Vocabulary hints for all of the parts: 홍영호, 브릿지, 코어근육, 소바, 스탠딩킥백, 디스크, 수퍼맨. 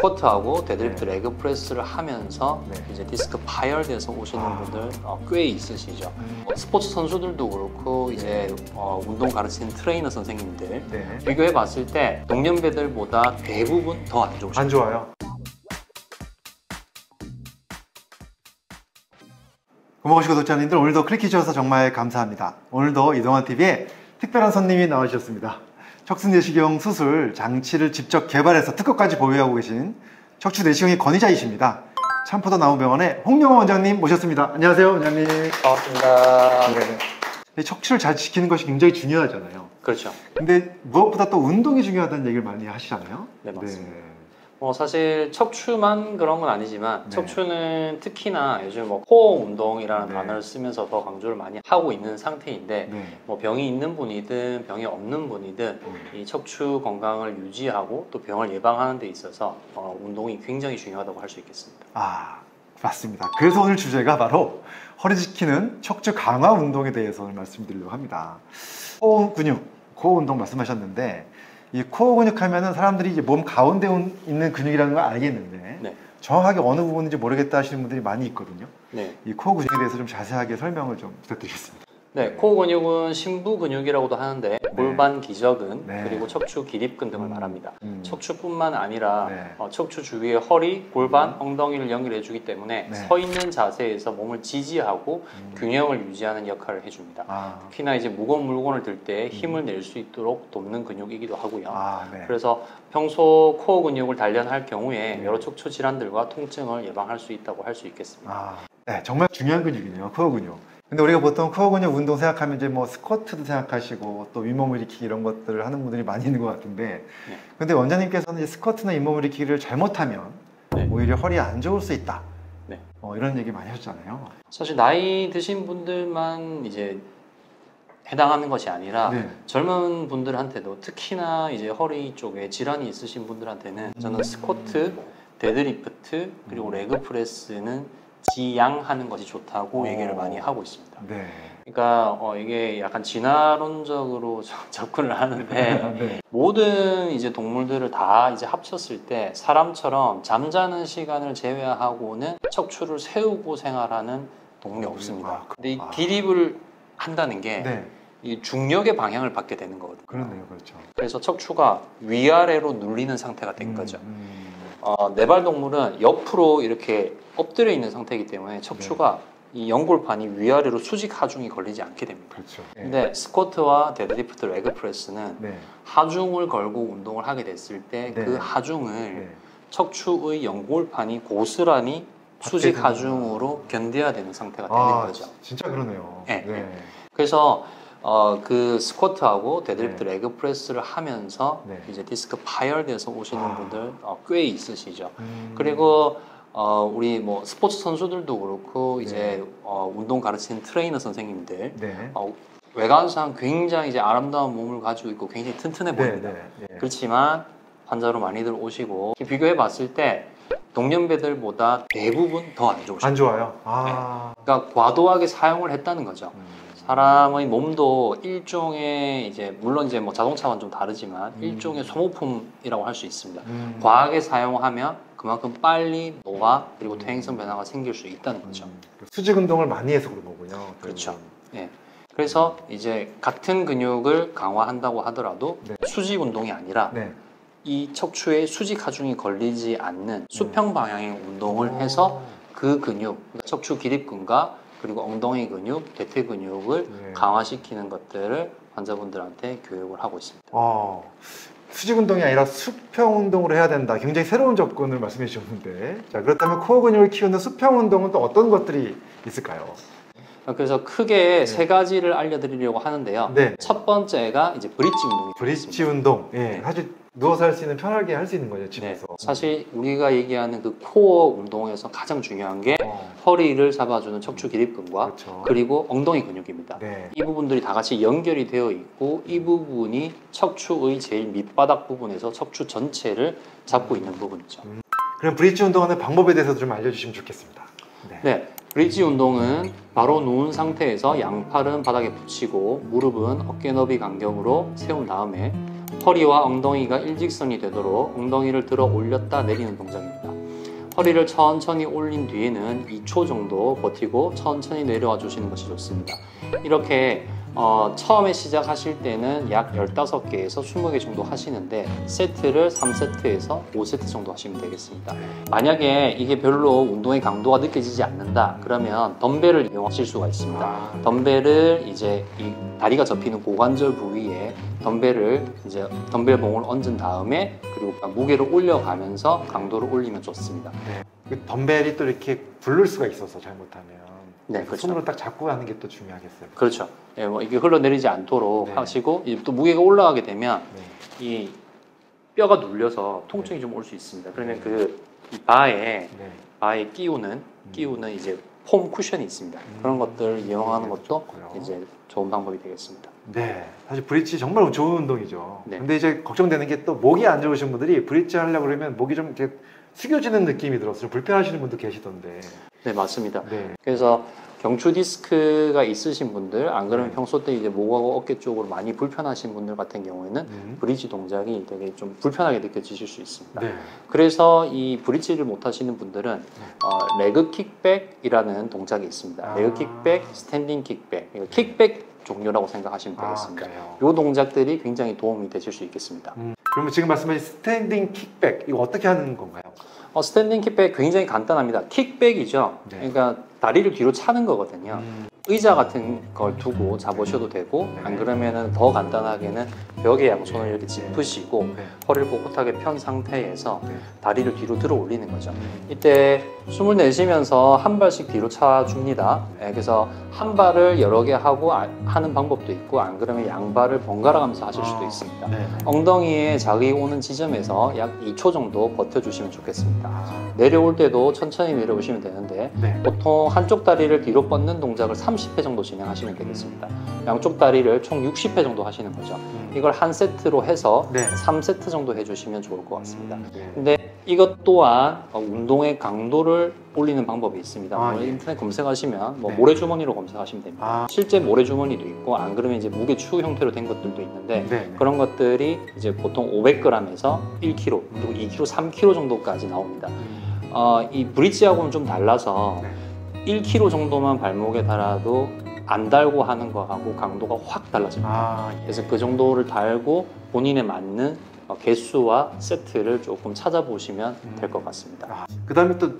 스쿼트하고 데드리프트 레그 프레스를 하면서 이제 디스크 파열돼서 오시는 분들 꽤 있으시죠. 스포츠 선수들도 그렇고 이제 운동 가르치는 트레이너 선생님들 비교해 봤을 때 동년배들보다 대부분 더 안 좋으시죠. 안 좋아요. 고모고시고 독자님들, 오늘도 클릭해주셔서 정말 감사합니다. 오늘도 이동환TV에 특별한 손님이 나와주셨습니다. 척추내시경 수술 장치를 직접 개발해서 특허까지 보유하고 계신 척추내시경의 권위자이십니다. 참포도 나무병원의 홍영호 원장님 모셨습니다. 안녕하세요, 원장님. 반갑습니다. 네. 척추를 잘 지키는 것이 굉장히 중요하잖아요. 그렇죠. 근데 무엇보다 또 운동이 중요하다는 얘기를 많이 하시잖아요. 네, 맞습니다. 네. 사실 척추만 그런 건 아니지만 척추는 특히나 요즘 코어 운동이라는 단어를 쓰면서 더 강조를 많이 하고 있는 상태인데 병이 있는 분이든 병이 없는 분이든 이 척추 건강을 유지하고 또 병을 예방하는 데 있어서 운동이 굉장히 중요하다고 할 수 있겠습니다. 아, 맞습니다. 그래서 오늘 주제가 바로 허리 지키는 척추 강화 운동에 대해서 오늘 말씀드리려고 합니다. 코어 근육, 코어 운동 말씀하셨는데 이 코어 근육 하면은 사람들이 이제 몸 가운데 있는 근육이라는 걸 알겠는데 정확하게 어느 부분인지 모르겠다 하시는 분들이 많이 있거든요. 이 코어 근육에 대해서 좀 자세하게 설명을 좀 부탁드리겠습니다. 네, 코어 근육은 심부 근육이라고도 하는데 골반 기저근 그리고 척추 기립근 등을 말합니다. 척추뿐만 아니라 척추 주위에 허리, 골반, 엉덩이를 연결해 주기 때문에 서 있는 자세에서 몸을 지지하고 균형을 유지하는 역할을 해줍니다. 특히나 이제 무거운 물건을 들 때 힘을 낼 수 있도록 돕는 근육이기도 하고요. 그래서 평소 코어 근육을 단련할 경우에 여러 척추 질환들과 통증을 예방할 수 있다고 할 수 있겠습니다. 네, 정말 중요한 근육이네요, 코어 근육. 근데 우리가 보통 코어 근육 운동 생각하면 이제 뭐 스쿼트도 생각하시고 또 윗몸 일으키기 이런 것들을 하는 분들이 많이 있는 것 같은데 근데 원장님께서는 이제 스쿼트나 윗몸 일으키기를 잘못하면 오히려 허리에 안 좋을 수 있다 이런 얘기 많이 하셨잖아요. 사실 나이 드신 분들만 이제 해당하는 것이 아니라 젊은 분들한테도 특히나 이제 허리 쪽에 질환이 있으신 분들한테는 저는 스쿼트, 데드리프트 그리고 레그 프레스는 지양하는 것이 좋다고 얘기를 많이 하고 있습니다. 그러니까 이게 약간 진화론적으로 접근을 하는데 모든 이제 동물들을 다 이제 합쳤을 때 사람처럼 잠자는 시간을 제외하고는 척추를 세우고 생활하는 동물이 없습니다. 근데 이 기립을 한다는 게 이 중력의 방향을 받게 되는 거거든요. 그러네요, 그렇죠. 그래서 척추가 위아래로 눌리는 상태가 된 거죠. 네발 동물은 옆으로 이렇게 엎드려 있는 상태이기 때문에 척추가 이 연골판이 위아래로 수직 하중이 걸리지 않게 됩니다. 그렇죠. 근데 스쿼트와 데드리프트 레그 프레스는 하중을 걸고 운동을 하게 됐을 때 그 하중을 척추의 연골판이 고스란히 수직 하중으로 견뎌야 되는 상태가 되는 거죠. 진짜 그러네요. 그래서 그 스쿼트하고 데드리프트 레그 프레스를 하면서 이제 디스크 파열돼서 오시는 분들 꽤 있으시죠. 그리고 우리 뭐 스포츠 선수들도 그렇고 이제 운동 가르치는 트레이너 선생님들 외관상 굉장히 이제 아름다운 몸을 가지고 있고 굉장히 튼튼해 보입니다. 그렇지만 환자로 많이들 오시고 비교해 봤을 때 동년배들보다 대부분 더 안 좋으시죠. 안 좋아요. 그러니까 과도하게 사용을 했다는 거죠. 사람의 몸도 일종의 이제 물론 이제 뭐 자동차와는 좀 다르지만 일종의 소모품이라고 할 수 있습니다. 과하게 사용하면 그만큼 빨리 노화 그리고 퇴행성 변화가 생길 수 있다는 거죠. 수직 운동을 많이 해서 그런 거군요. 그렇죠. 그래서 이제 같은 근육을 강화한다고 하더라도 수직 운동이 아니라 이 척추에 수직 하중이 걸리지 않는 수평 방향의 운동을 해서 그 근육, 그러니까 척추 기립근과 그리고 엉덩이 근육, 대퇴 근육을 강화시키는 것들을 환자분들한테 교육을 하고 있습니다. 수직 운동이 아니라 수평 운동으로 해야 된다. 굉장히 새로운 접근을 말씀해 주셨는데 자, 그렇다면 코어 근육을 키우는 수평 운동은 또 어떤 것들이 있을까요? 그래서 크게 세 가지를 알려드리려고 하는데요. 첫 번째가 이제 브릿지 운동입니다. 브릿지 운동. 아주 누워서 할 수 있는, 편하게 할 수 있는 거죠, 집에서. 사실 우리가 얘기하는 그 코어 운동에서 가장 중요한 게 허리를 잡아주는 척추 기립근과 그리고 엉덩이 근육입니다. 이 부분들이 다 같이 연결이 되어 있고 이 부분이 척추의 제일 밑바닥 부분에서 척추 전체를 잡고 있는 부분이죠. 그럼 브릿지 운동하는 방법에 대해서 좀 알려주시면 좋겠습니다. 브릿지 운동은 바로 누운 상태에서 양팔은 바닥에 붙이고 무릎은 어깨 너비 간격으로 세운 다음에 허리와 엉덩이가 일직선이 되도록 엉덩이를 들어 올렸다 내리는 동작입니다. 허리를 천천히 올린 뒤에는 2초 정도 버티고 천천히 내려와 주시는 것이 좋습니다. 이렇게 처음에 시작하실 때는 약 15개에서 20개 정도 하시는데 세트를 3세트에서 5세트 정도 하시면 되겠습니다. 만약에 이게 별로 운동의 강도가 느껴지지 않는다 그러면 덤벨을 이용하실 수가 있습니다. 덤벨을 이제 이 다리가 접히는 고관절 부위에 덤벨 봉을 얹은 다음에 그리고 무게를 올려가면서 강도를 올리면 좋습니다. 네. 덤벨이 또 이렇게 부를 수가 있어서 잘못하면 네, 그렇죠. 손으로 딱 잡고 하는 게 또 중요하겠어요. 그렇죠. 예, 뭐 이게 흘러내리지 않도록 네. 하시고 또 무게가 올라가게 되면 네. 이 뼈가 눌려서 통증이 네. 좀 올 수 있습니다. 그러면 네. 그 이 바에 끼우는 이제 폼 쿠션이 있습니다. 그런 것들 이용하는 것도 좋고요. 이제 좋은 방법이 되겠습니다. 네, 사실 브릿지 정말 좋은 운동이죠. 네. 근데 이제 걱정되는 게 또 목이 안 좋으신 분들이 브릿지 하려고 그러면 목이 좀 이렇게 숙여지는 느낌이 들어서 좀 불편하시는 분도 계시던데. 네, 맞습니다. 네. 그래서 경추 디스크가 있으신 분들, 안 그러면 평소 때 이제 목하고 어깨 쪽으로 많이 불편하신 분들 같은 경우에는 브릿지 동작이 되게 좀 불편하게 느껴지실 수 있습니다. 네. 그래서 이 브릿지를 못 하시는 분들은 레그 킥백이라는 동작이 있습니다. 아. 레그 킥백, 스탠딩 킥백, 킥백 종류라고 생각하시면 되겠습니다. 이 동작들이 굉장히 도움이 되실 수 있겠습니다. 그러면 지금 말씀하신 스탠딩 킥백, 이거 어떻게 하는 건가요? 스탠딩 킥백 굉장히 간단합니다. 킥백이죠. 네. 그러니까 다리를 뒤로 차는 거거든요. 의자 같은 걸 두고 잡으셔도 되고 네. 안 그러면은 더 간단하게는 벽에 양손을 이렇게 짚으시고 네. 허리를 꼿꼿하게 편 상태에서 네. 다리를 뒤로 들어 올리는 거죠. 이때 숨을 내쉬면서 한 발씩 뒤로 차줍니다. 네. 그래서 한 발을 여러 개 하고 하는 방법도 있고 안 그러면 양발을 번갈아 가면서 하실 수도 있습니다. 네. 엉덩이에 자극이 오는 지점에서 약 2초 정도 버텨주시면 좋겠습니다. 내려올 때도 천천히 내려오시면 되는데 네. 보통 한쪽 다리를 뒤로 뻗는 동작을 30회 정도 진행하시면 되겠습니다. 양쪽 다리를 총 60회 정도 하시는 거죠. 이걸 한 세트로 해서 네. 3세트 정도 해주시면 좋을 것 같습니다. 근데 이것 또한 운동의 강도를 올리는 방법이 있습니다. 예. 인터넷 검색하시면 뭐 네. 모래주머니로 검색하시면 됩니다. 실제 모래주머니도 있고 안 그러면 이제 무게 추 형태로 된 것들도 있는데 네. 그런 것들이 이제 보통 500g에서 1kg 그리고 2kg, 3kg 정도까지 나옵니다. 이 브릿지하고는 좀 달라서 네. 1kg 정도만 발목에 달아도 안 달고 하는 거하고 강도가 확 달라집니다. 예. 그래서 그 정도를 달고 본인에 맞는 개수와 세트를 조금 찾아보시면 될 것 같습니다. 그 다음에 또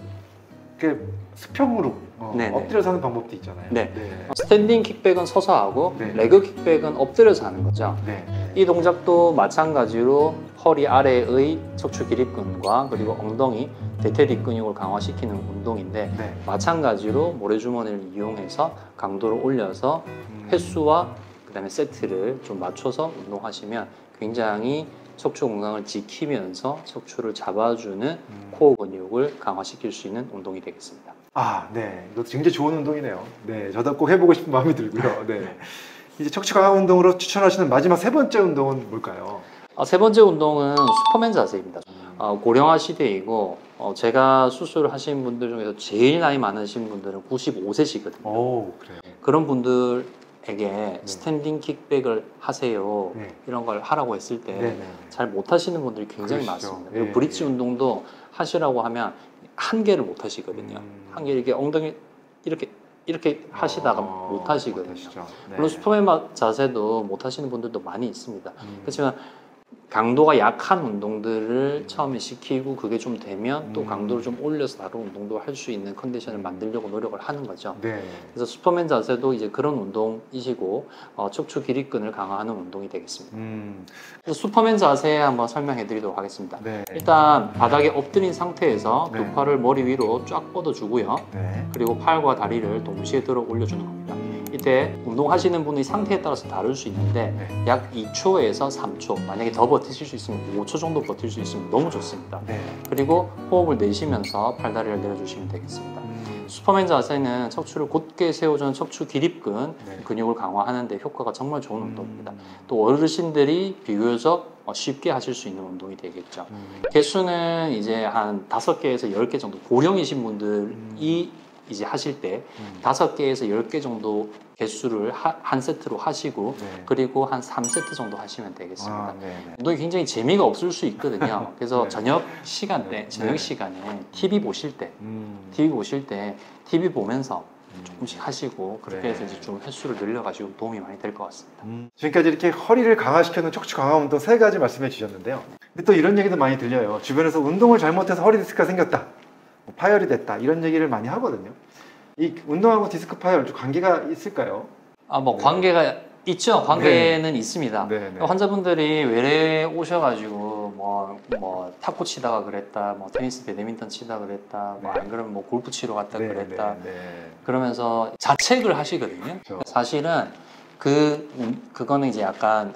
이렇게 수평으로 엎드려서 하는 방법도 있잖아요. 네. 네. 스탠딩 킥백은 서서 하고 네. 레그 킥백은 엎드려서 하는 거죠. 네. 이 동작도 마찬가지로 허리 아래의 척추 기립근과 그리고 엉덩이 대퇴 근육을 강화시키는 운동인데 네. 마찬가지로 모래주머니를 이용해서 강도를 올려서 횟수와 그다음에 세트를 좀 맞춰서 운동하시면 굉장히 척추 건강을 지키면서 척추를 잡아주는 코어 근육을 강화시킬 수 있는 운동이 되겠습니다. 아, 네. 이것도 굉장히 좋은 운동이네요. 네, 저도 꼭 해보고 싶은 마음이 들고요. 네. 이제 척추 강화 운동으로 추천하시는 마지막 세 번째 운동은 뭘까요? 세 번째 운동은 수퍼맨 자세입니다. 고령화 시대이고 제가 수술을 하신 분들 중에서 제일 나이 많으신 분들은 95세시거든요. 오, 그래요. 그런 분들에게 스탠딩 킥백을 하세요 이런 걸 하라고 했을 때 잘 못하시는 분들이 굉장히 많습니다. 그리고 브릿지 운동도 하시라고 하면 한 개를 못하시거든요. 한 개 이렇게 엉덩이 이렇게 하시다가 못하시거든요. 물론 수퍼맨 자세도 못하시는 분들도 많이 있습니다. 그렇지만 강도가 약한 운동들을 처음에 시키고 그게 좀 되면 또 강도를 좀 올려서 다른 운동도 할 수 있는 컨디션을 만들려고 노력을 하는 거죠. 네. 그래서 수퍼맨 자세도 이제 그런 운동이시고 척추 기립근을 강화하는 운동이 되겠습니다. 그래서 수퍼맨 자세 한번 설명해 드리도록 하겠습니다. 네. 일단 바닥에 엎드린 상태에서 두 팔을 머리 위로 쫙 뻗어주고요. 네. 그리고 팔과 다리를 동시에 들어 올려주는 겁니다. 이때 운동하시는 분의 상태에 따라서 다를 수 있는데 약 2초에서 3초 만약에 더 버티실 수 있으면 5초 정도 버틸 수 있으면 너무 좋습니다. 네. 그리고 호흡을 내쉬면서 팔다리를 내려주시면 되겠습니다. 수퍼맨 자세는 척추를 곧게 세워주는 척추 기립근 근육을 강화하는 데 효과가 정말 좋은 운동입니다. 또 어르신들이 비교적 쉽게 하실 수 있는 운동이 되겠죠. 개수는 이제 한 5개에서 10개 정도 고령이신 분들이 이제 하실 때 5개에서 10개 정도 개수를 한 세트로 하시고 네. 그리고 한 3세트 정도 하시면 되겠습니다. 운동이 굉장히 재미가 없을 수 있거든요. 그래서 네. 저녁 시간에 TV 보실 때 TV 보면서 조금씩 하시고 그렇게 해서 이제 좀 횟수를 늘려가지고 도움이 많이 될 것 같습니다. 지금까지 이렇게 허리를 강화시켜놓은 척추 강화 운동 3가지 말씀해 주셨는데요. 근데 또 이런 얘기도 많이 들려요. 주변에서 운동을 잘못해서 허리 디스크가 생겼다, 뭐 파열이 됐다, 이런 얘기를 많이 하거든요. 이 운동하고 디스크 파열 좀 관계가 있을까요? 관계가 있죠. 관계는 있습니다. 환자분들이 외래에 오셔가지고 뭐 탁구 치다가 그랬다, 뭐 테니스 배드민턴 치다 그랬다, 뭐 안 그러면 뭐 골프 치러 갔다 그랬다 그러면서 자책을 하시거든요. 그렇죠. 사실은 그거는 이제 약간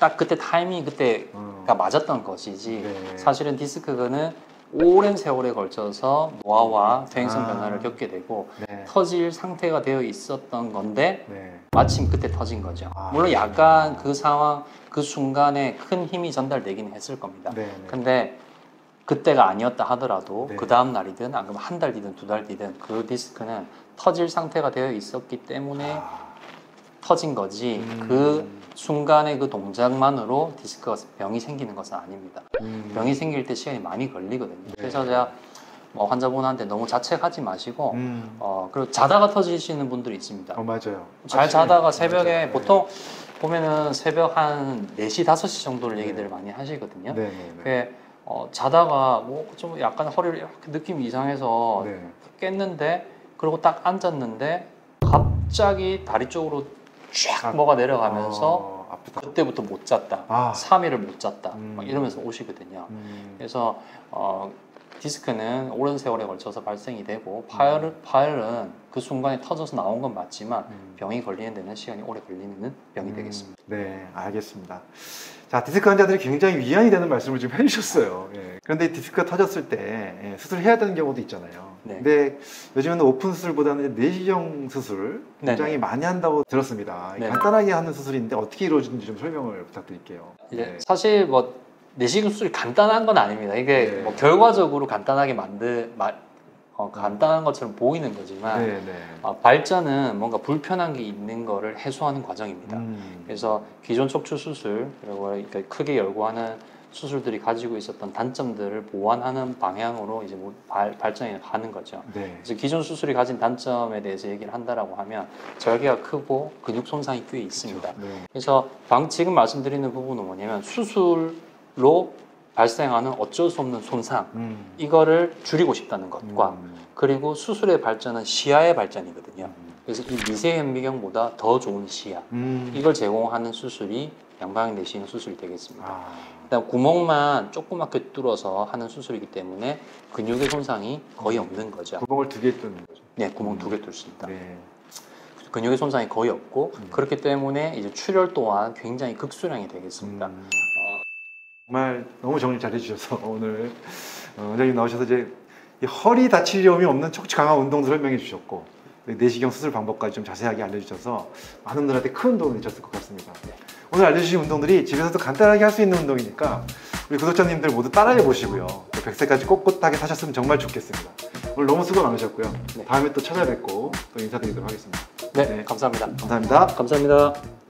딱 그때 타이밍 그때가 맞았던 것이지 사실은 디스크는 오랜 세월에 걸쳐서 노화와 퇴행성 변화를 겪게 되고 터질 상태가 되어 있었던 건데 마침 그때 터진 거죠. 물론 약간 그 상황, 그 순간에 큰 힘이 전달되긴 했을 겁니다. 근데 그때가 아니었다 하더라도 그 다음 날이든 안 그러면 한 달 뒤든 2달 뒤든 그 디스크는 터질 상태가 되어 있었기 때문에 터진 거지 그 순간의 그 동작만으로 디스크가 병이 생기는 것은 아닙니다. 병이 생길 때 시간이 많이 걸리거든요. 그래서 제가 환자분한테 너무 자책하지 마시고 그리고 자다가 터지시는 분들이 있습니다. 맞아요. 자다가 새벽에 보통 보면은 새벽 한 4시, 5시 정도를 얘기들을 많이 하시거든요. 자다가 좀 약간 허리를 이렇게 느낌이 이상해서 깼는데 그리고 딱 앉았는데 갑자기 다리 쪽으로 쫙 뭐가 내려가면서 아프다. 그때부터 못 잤다, 3일을 못 잤다 막 이러면서 오시거든요. 그래서 디스크는 오랜 세월에 걸쳐서 발생이 되고 파열은 그 순간에 터져서 나온 건 맞지만 병이 걸리는 데는 시간이 오래 걸리는 병이 되겠습니다. 네, 알겠습니다. 자, 디스크 환자들이 굉장히 위안이 되는 말씀을 지금 해주셨어요. 그런데 디스크가 터졌을 때 수술해야 되는 경우도 있잖아요. 근데 요즘에는 오픈 수술보다는 내시경 수술 굉장히 많이 한다고 들었습니다. 간단하게 하는 수술인데 어떻게 이루어지는지 좀 설명을 부탁드릴게요. 사실 내시경 수술이 간단한 건 아닙니다. 이게 결과적으로 간단하게 간단한 것처럼 보이는 거지만 발전은 뭔가 불편한 게 있는 거를 해소하는 과정입니다. 그래서 기존 척추 수술 그리고 크게 열고 하는 수술들이 가지고 있었던 단점들을 보완하는 방향으로 이제 발전하는 거죠. 그래서 기존 수술이 가진 단점에 대해서 얘기를 한다라고 하면 절개가 크고 근육 손상이 꽤 있습니다. 그래서 지금 말씀드리는 부분은 뭐냐면 수술로 발생하는 어쩔 수 없는 손상 이거를 줄이고 싶다는 것과 그리고 수술의 발전은 시야의 발전이거든요. 그래서 이 미세현미경보다 더 좋은 시야 이걸 제공하는 수술이 양방향 내시경 수술이 되겠습니다. 일단 구멍만 조그맣게 뚫어서 하는 수술이기 때문에 근육의 손상이 거의 없는 거죠. 구멍을 2개 뚫는 거죠? 네, 구멍 2개 뚫습니다. 근육의 손상이 거의 없고 그렇기 때문에 이제 출혈 또한 굉장히 극소량이 되겠습니다. 정말 너무 정리 잘 해주셔서 오늘 원장님 나오셔서 이제 허리 다치려움이 없는 척추 강화 운동도 설명해 주셨고 내시경 수술 방법까지 좀 자세하게 알려주셔서 많은 분들한테 큰 도움이 되셨을 것 같습니다. 오늘 알려주신 운동들이 집에서도 간단하게 할 수 있는 운동이니까 우리 구독자님들 모두 따라해 보시고요. 100세까지 꼿꼿하게 사셨으면 정말 좋겠습니다. 오늘 너무 수고 많으셨고요. 다음에 또 찾아뵙고 또 인사드리도록 하겠습니다. 감사합니다. 감사합니다.